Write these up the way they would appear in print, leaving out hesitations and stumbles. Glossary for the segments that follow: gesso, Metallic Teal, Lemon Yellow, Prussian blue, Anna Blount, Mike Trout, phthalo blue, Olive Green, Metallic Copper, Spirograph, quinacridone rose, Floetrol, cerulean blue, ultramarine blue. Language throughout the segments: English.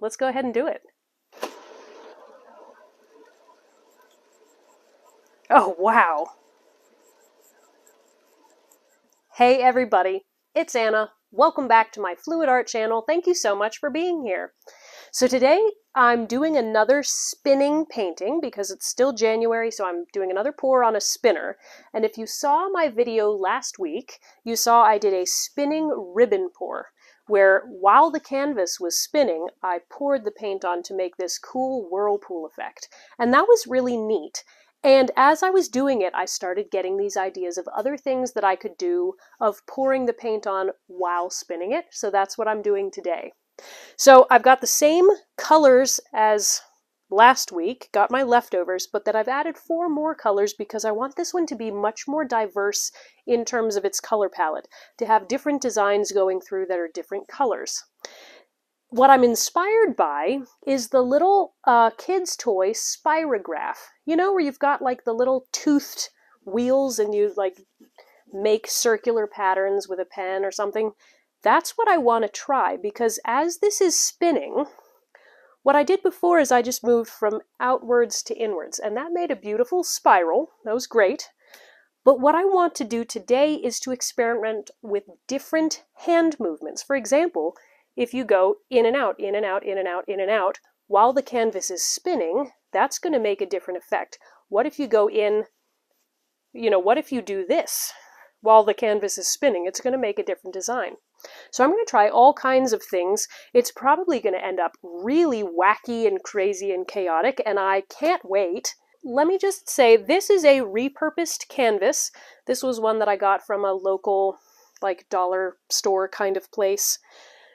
Let's go ahead and do it. Oh, wow. Hey everybody, it's Anna. Welcome back to my Fluid Art channel. Thank you so much for being here. So today I'm doing another spinning painting because it's still January, so I'm doing another pour on a spinner. And if you saw my video last week, you saw I did a spinning ribbon pour, where while the canvas was spinning, I poured the paint on to make this cool whirlpool effect. And that was really neat. And as I was doing it, I started getting these ideas of other things that I could do of pouring the paint on while spinning it. So that's what I'm doing today. So I've got the same colors as last week, got my leftovers, but then I've added 4 more colors because I want this one to be much more diverse in terms of its color palette, to have different designs going through that are different colors. What I'm inspired by is the little kids' toy Spirograph, you know, where you've got like the little toothed wheels and you like make circular patterns with a pen or something. That's what I want to try, because as this is spinning, what I did before is I just moved from outwards to inwards, and that made a beautiful spiral. That was great. But what I want to do today is to experiment with different hand movements. For example, if you go in and out, in and out, in and out, in and out, while the canvas is spinning, that's going to make a different effect. What if you go in, you know, what if you do this while the canvas is spinning? It's going to make a different design. So I'm going to try all kinds of things. It's probably going to end up really wacky and crazy and chaotic, and I can't wait. Let me just say, this is a repurposed canvas. This was one that I got from a local, like, dollar store kind of place,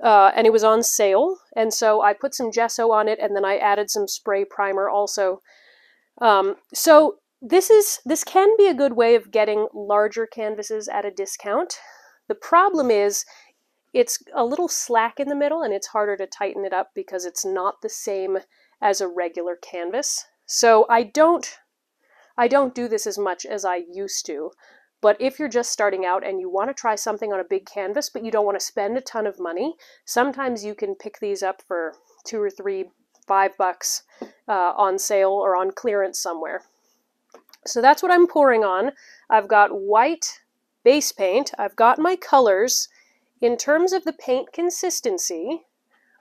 and it was on sale, and so I put some gesso on it, and then I added some spray primer also. So this can be a good way of getting larger canvases at a discount. The problem is it's a little slack in the middle and it's harder to tighten it up because it's not the same as a regular canvas. So I don't do this as much as I used to, but if you're just starting out and you want to try something on a big canvas but you don't want to spend a ton of money, sometimes you can pick these up for 2 or 3, $5 on sale or on clearance somewhere. So that's what I'm pouring on. I've got white base paint, I've got my colors. In terms of the paint consistency,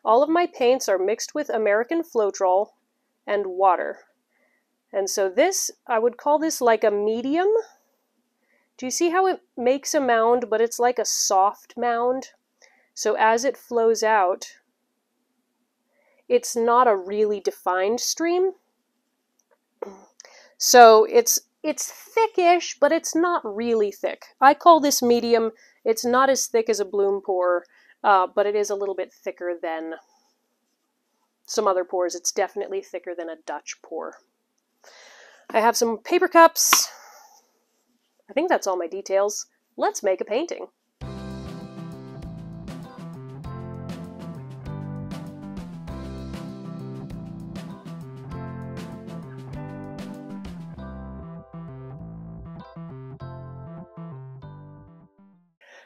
all of my paints are mixed with American Floetrol and water. And so this, I would call this like a medium. Do you see how it makes a mound, but it's like a soft mound? So as it flows out, it's not a really defined stream. So it's thickish, but it's not really thick. I call this medium. It's not as thick as a bloom pour, but it is a little bit thicker than some other pours. It's definitely thicker than a Dutch pour. I have some paper cups. I think that's all my details. Let's make a painting.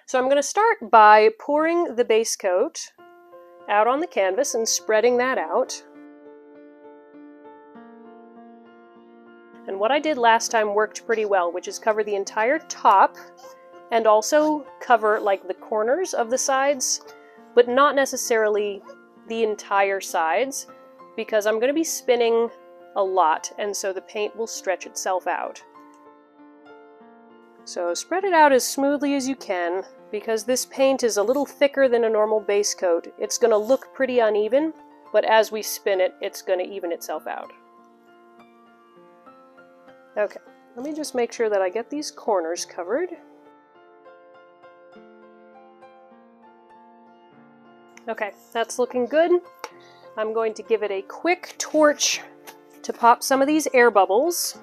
So I'm going to start by pouring the base coat out on the canvas and spreading that out. And what I did last time worked pretty well, which is cover the entire top and also cover like the corners of the sides, but not necessarily the entire sides, because I'm going to be spinning a lot and so the paint will stretch itself out. So spread it out as smoothly as you can. Because this paint is a little thicker than a normal base coat, it's going to look pretty uneven, but as we spin it, it's going to even itself out. Okay, let me just make sure that I get these corners covered. Okay, that's looking good. I'm going to give it a quick torch to pop some of these air bubbles.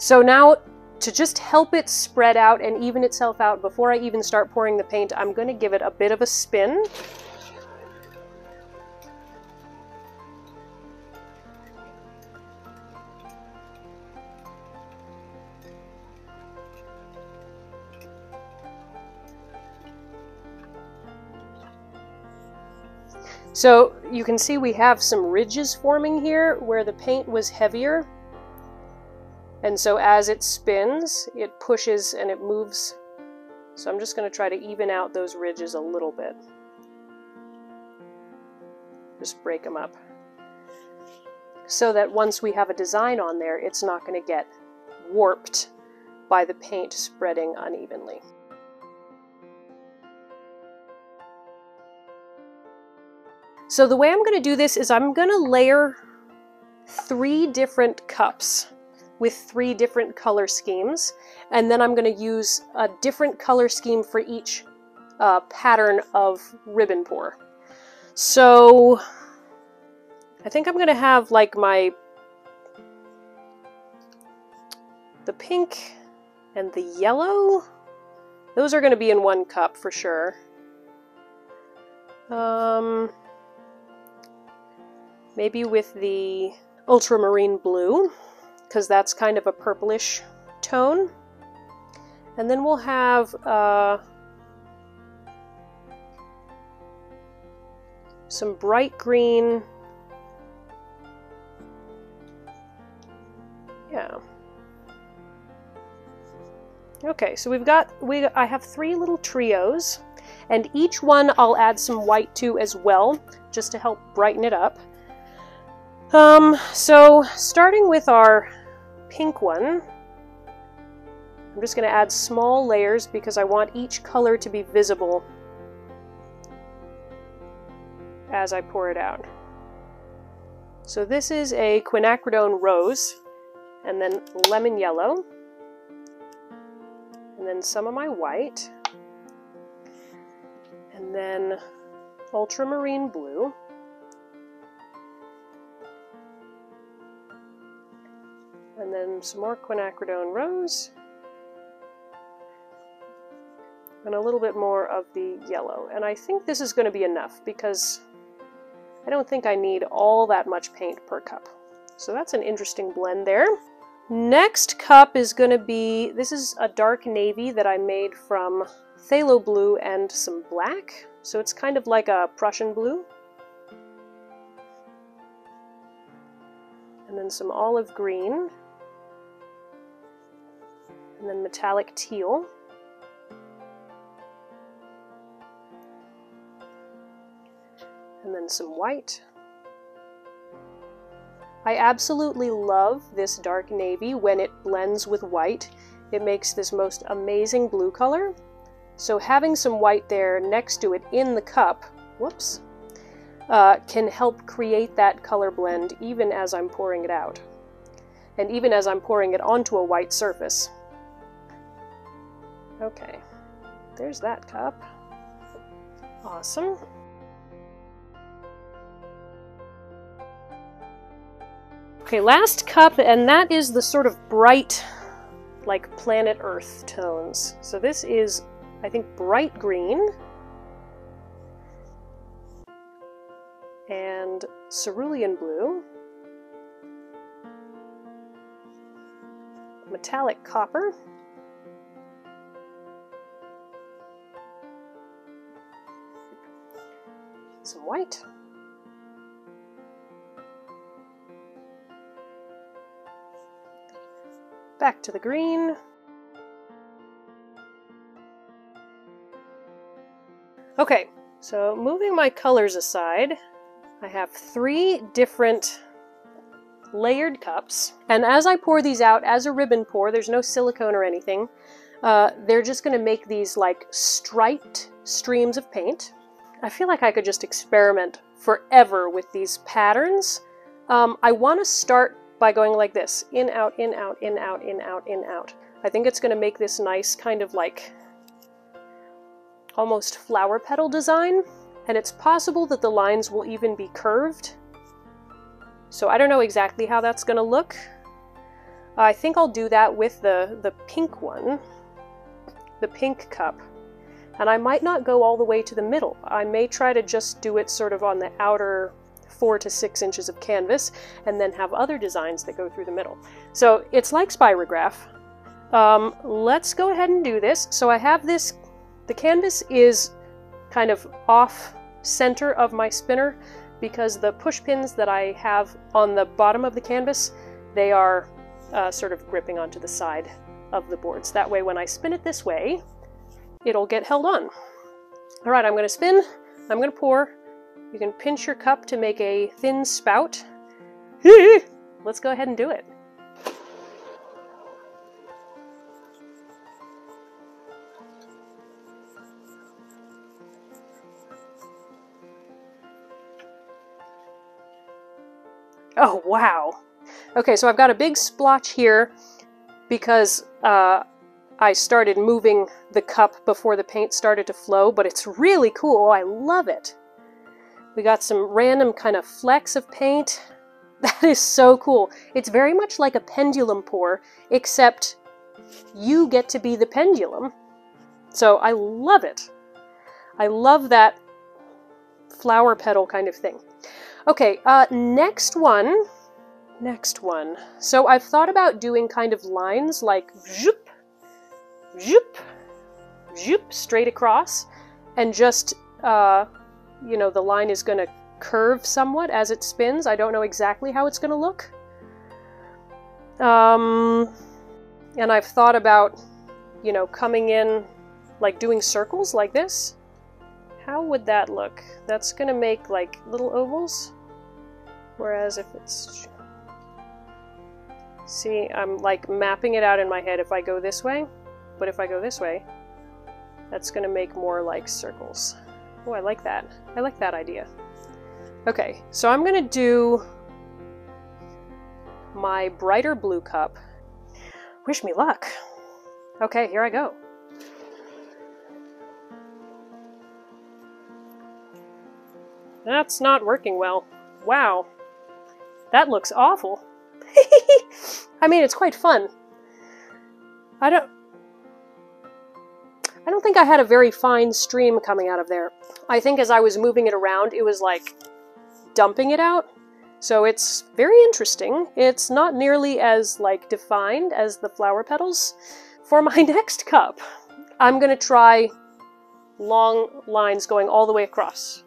So now to just help it spread out and even itself out before I even start pouring the paint, I'm going to give it a bit of a spin. So you can see we have some ridges forming here where the paint was heavier. And so as it spins, it pushes and it moves. So I'm just going to try to even out those ridges a little bit. Just break them up. So that once we have a design on there, it's not going to get warped by the paint spreading unevenly. So the way I'm going to do this is I'm going to layer 3 different cups with 3 different color schemes, and then I'm going to use a different color scheme for each pattern of ribbon pour. So I think I'm going to have like the pink and the yellow. Those are going to be in one cup for sure. Maybe with the ultramarine blue, because that's kind of a purplish tone. And then we'll have some bright green. Yeah. Okay, so we've got, I have 3 little trios, and each one I'll add some white to as well, just to help brighten it up. So starting with our pink one, I'm just going to add small layers because I want each color to be visible as I pour it out. So this is a quinacridone rose, and then lemon yellow, and then some of my white, and then ultramarine blue. And then some more quinacridone rose. And a little bit more of the yellow. And I think this is going to be enough because I don't think I need all that much paint per cup. So that's an interesting blend there. Next cup is going to be, this is a dark navy that I made from phthalo blue and some black. So it's kind of like a Prussian blue. And then some olive green. And then metallic teal. And then some white. I absolutely love this dark navy when it blends with white. It makes this most amazing blue color. So having some white there next to it in the cup, whoops, can help create that color blend even as I'm pouring it out. And even as I'm pouring it onto a white surface. Okay, there's that cup. Awesome. Okay, last cup, and that is the sort of bright, like planet Earth tones. So this is, I think, bright green and cerulean blue, metallic copper, some white, back to the green. Okay, so moving my colors aside, I have 3 different layered cups, and as I pour these out as a ribbon pour, there's no silicone or anything, they're just going to make these like striped streams of paint. I feel like I could just experiment forever with these patterns. I want to start by going like this, in, out, in, out, in, out, in, out, in, out. I think it's going to make this nice kind of like almost flower petal design. And it's possible that the lines will even be curved. So I don't know exactly how that's going to look. I think I'll do that with the pink one, the pink cup. And I might not go all the way to the middle. I may try to just do it sort of on the outer 4 to 6 inches of canvas and then have other designs that go through the middle. So it's like Spirograph. Let's go ahead and do this. So I have this, the canvas is kind of off center of my spinner because the push pins that I have on the bottom of the canvas, they are sort of gripping onto the side of the boards. That way when I spin it this way, it'll get held on. All right, I'm gonna spin, I'm gonna pour. You can pinch your cup to make a thin spout. Let's go ahead and do it. Oh, wow. Okay, so I've got a big splotch here because I started moving the cup before the paint started to flow, but it's really cool. I love it. We got some random kind of flecks of paint. That is so cool. It's very much like a pendulum pour, except you get to be the pendulum. So I love it. I love that flower petal kind of thing. Okay, next one. So I've thought about doing kind of lines like zoop, zoop, zoop, straight across, and just, you know, the line is going to curve somewhat as it spins. I don't know exactly how it's going to look. And I've thought about, you know, coming in, like doing circles like this. How would that look? That's going to make like little ovals. Whereas if it's... See, I'm like mapping it out in my head if I go this way. But if I go this way, that's going to make more like circles. Oh, I like that. I like that idea. Okay, so I'm gonna do my brighter blue cup. Wish me luck. Okay, here I go. That's not working well. Wow. That looks awful. I mean, it's quite fun. I don't think I had a very fine stream coming out of there. I think as I was moving it around, it was like dumping it out. So it's very interesting. It's not nearly as like defined as the flower petals. For my next cup, I'm gonna try long lines going all the way across.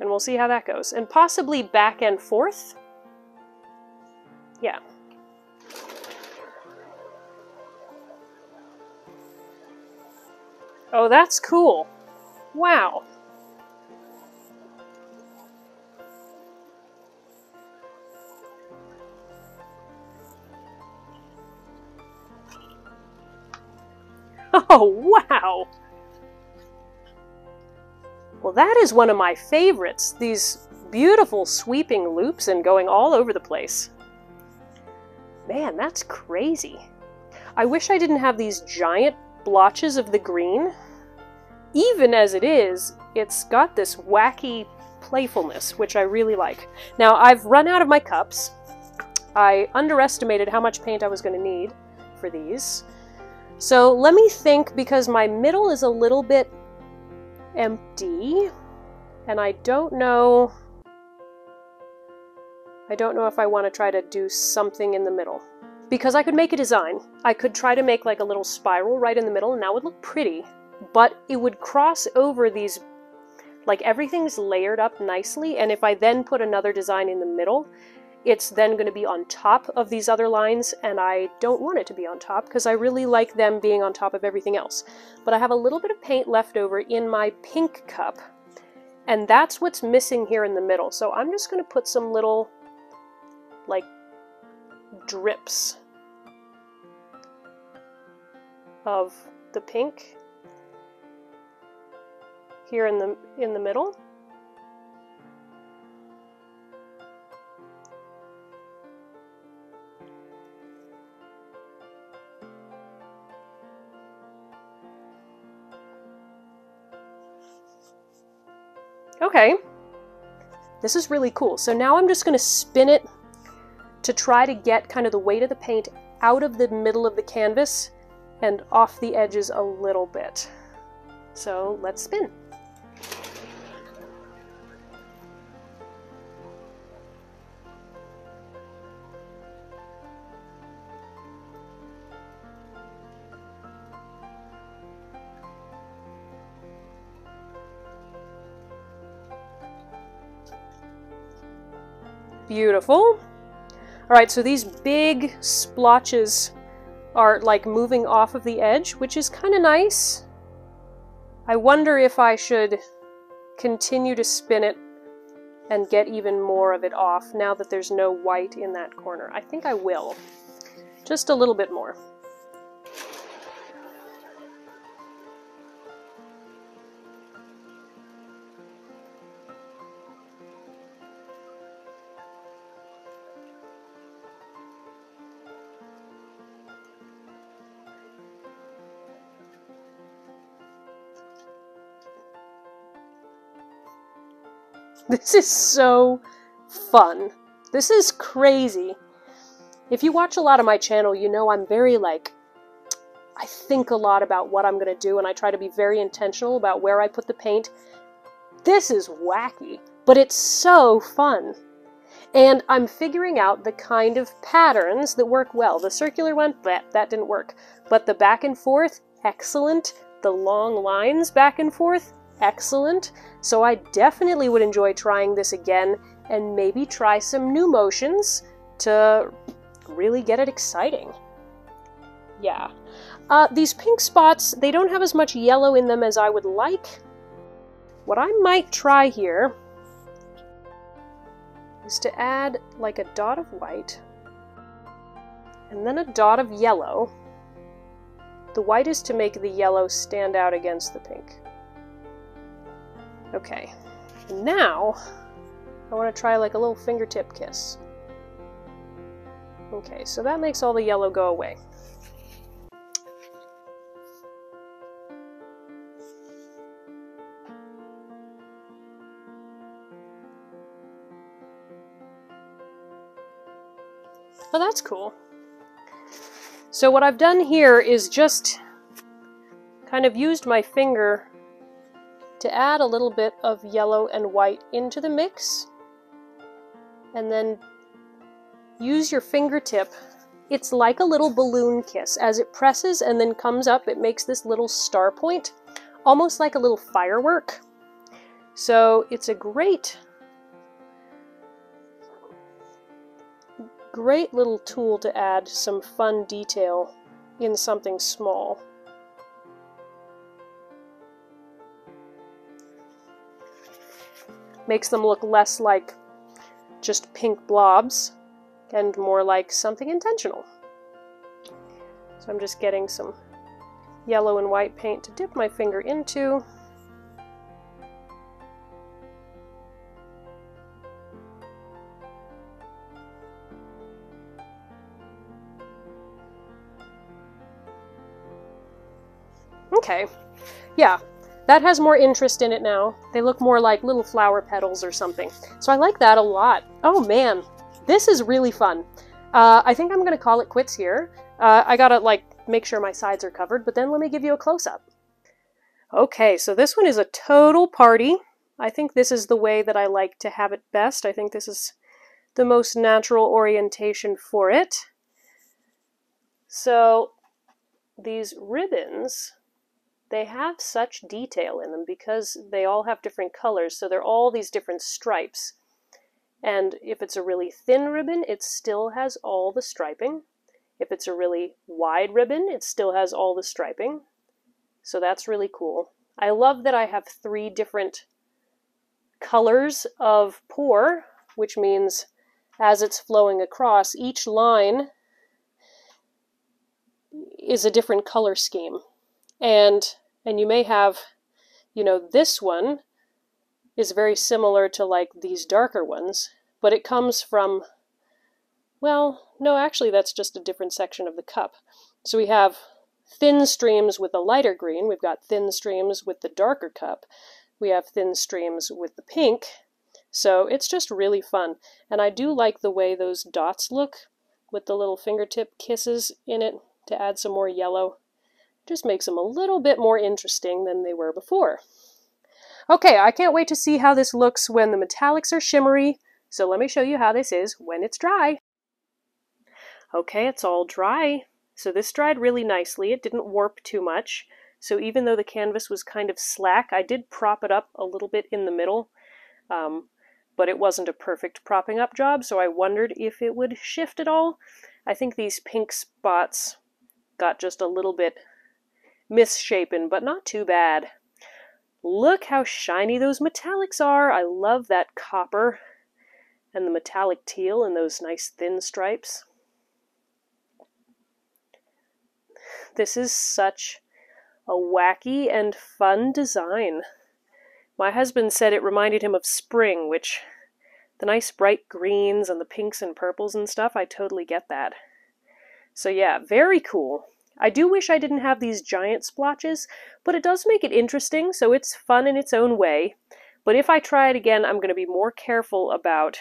And we'll see how that goes. And possibly back and forth. Yeah. Oh, that's cool. Wow. Oh, wow. Well, that is one of my favorites. These beautiful sweeping loops and going all over the place. Man, that's crazy. I wish I didn't have these giant blotches of the green. Even as it is, it's got this wacky playfulness, which I really like. Now, I've run out of my cups. I underestimated how much paint I was going to need for these. So let me think, because my middle is a little bit empty, and I don't know if I want to try to do something in the middle. Because I could make a design. I could try to make like a little spiral right in the middle, and that would look pretty, but it would cross over these, like everything's layered up nicely, and if I then put another design in the middle, it's then going to be on top of these other lines, and I don't want it to be on top because I really like them being on top of everything else. But I have a little bit of paint left over in my pink cup, and that's what's missing here in the middle. So I'm just going to put some little, like, drips of the pink here in the middle. Okay, this is really cool. So now I'm just going to spin it to try to get kind of the weight of the paint out of the middle of the canvas and off the edges a little bit. So let's spin. Beautiful. Alright, so these big splotches are like moving off of the edge, which is kind of nice. I wonder if I should continue to spin it and get even more of it off now that there's no white in that corner. I think I will. Just a little bit more. This is so fun. This is crazy. If you watch a lot of my channel, you know I'm very like, I think a lot about what I'm going to do and I try to be very intentional about where I put the paint. This is wacky, but it's so fun. And I'm figuring out the kind of patterns that work well. The circular one, that didn't work. But the back and forth, excellent. The long lines back and forth, excellent. So I definitely would enjoy trying this again and maybe try some new motions to really get it exciting. Yeah. These pink spots, they don't have as much yellow in them as I would like. What I might try here is to add like a dot of white and then a dot of yellow. The white is to make the yellow stand out against the pink. Okay, and now I want to try like a little fingertip kiss. Okay, so that makes all the yellow go away. Oh, that's cool. So what I've done here is just kind of used my finger to add a little bit of yellow and white into the mix, and then use your fingertip. It's like a little balloon kiss. As it presses and then comes up, it makes this little star point, almost like a little firework. So it's a great little tool to add some fun detail in something small. Makes them look less like just pink blobs and more like something intentional. So I'm just getting some yellow and white paint to dip my finger into. Okay, yeah. That has more interest in it now. They look more like little flower petals or something. So I like that a lot. Oh man, this is really fun. I think I'm gonna call it quits here. I gotta like make sure my sides are covered, but then let me give you a close-up. Okay, so this one is a total party. I think this is the way that I like to have it best. I think this is the most natural orientation for it. So these ribbons, they have such detail in them because they all have different colors, so they're all these different stripes. And if it's a really thin ribbon, it still has all the striping. If it's a really wide ribbon, it still has all the striping. So that's really cool. I love that I have three different colors of pour, which means as it's flowing across, each line is a different color scheme. And you may have, you know, this one is very similar to like these darker ones, but it comes from, well, no, actually that's just a different section of the cup. So we have thin streams with a lighter green, we've got thin streams with the darker cup, we have thin streams with the pink. So it's just really fun, and I do like the way those dots look with the little fingertip kisses in it to add some more yellow. Just makes them a little bit more interesting than they were before. Okay, I can't wait to see how this looks when the metallics are shimmery, so let me show you how this is when it's dry. Okay, it's all dry. So this dried really nicely. It didn't warp too much. So even though the canvas was kind of slack, I did prop it up a little bit in the middle, but it wasn't a perfect propping up job, so I wondered if it would shift at all. I think these pink spots got just a little bit misshapen, but not too bad. Look how shiny those metallics are. I love that copper and the metallic teal and those nice thin stripes. This is such a wacky and fun design. My husband said it reminded him of spring, which the nice bright greens and the pinks and purples and stuff, I totally get that. So yeah, very cool. I do wish I didn't have these giant splotches, but it does make it interesting, so it's fun in its own way. But if I try it again, I'm going to be more careful about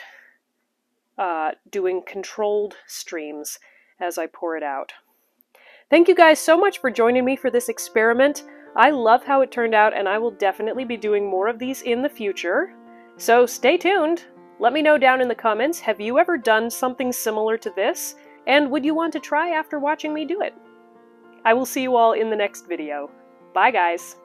doing controlled streams as I pour it out. Thank you guys so much for joining me for this experiment. I love how it turned out, and I will definitely be doing more of these in the future. So stay tuned. Let me know down in the comments, have you ever done something similar to this? And would you want to try after watching me do it? I will see you all in the next video. Bye, guys!